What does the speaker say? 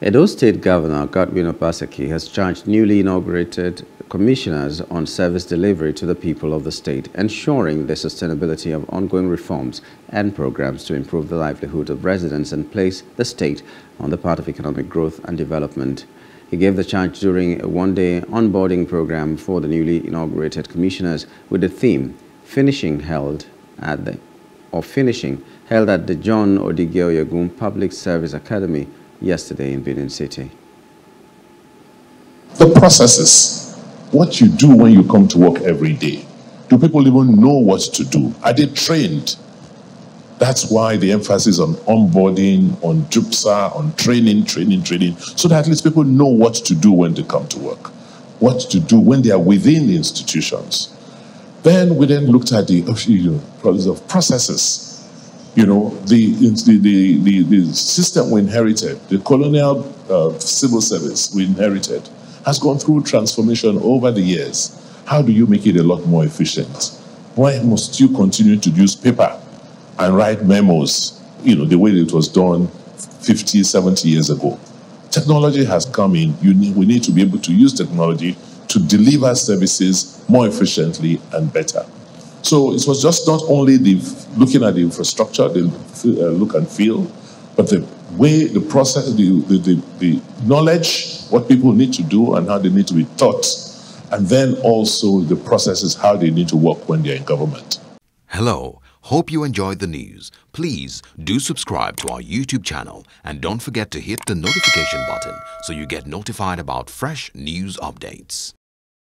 Edo State Governor Godwin Obaseki has charged newly inaugurated commissioners on service delivery to the people of the state, ensuring the sustainability of ongoing reforms and programs to improve the livelihood of residents and place the state on the path of economic growth and development. He gave the charge during a one-day onboarding program for the newly inaugurated commissioners with the theme finishing held at the John Odigeo Yagum Public Service Academy yesterday in Benin City. The processes, what you do when you come to work every day. Do people even know what to do? Are they trained? That's why the emphasis on onboarding, on DUPSA, on training, so that at least people know what to do when they come to work, what to do when they are within the institutions. Then we then looked at the process of processes. You know, the system we inherited, the colonial civil service we inherited, has gone through transformation over the years. How do you make it a lot more efficient? Why must you continue to use paper and write memos, you know, the way it was done 50, 70 years ago? Technology has come in. We need to be able to use technology to deliver services more efficiently and better. So it was just not only looking at the infrastructure, the look and feel, but the way, the process, the knowledge, what people need to do and how they need to be taught, and then also the processes, how they need to work when they're in government. Hello, hope you enjoyed the news. Please do subscribe to our YouTube channel and don't forget to hit the notification button so you get notified about fresh news updates.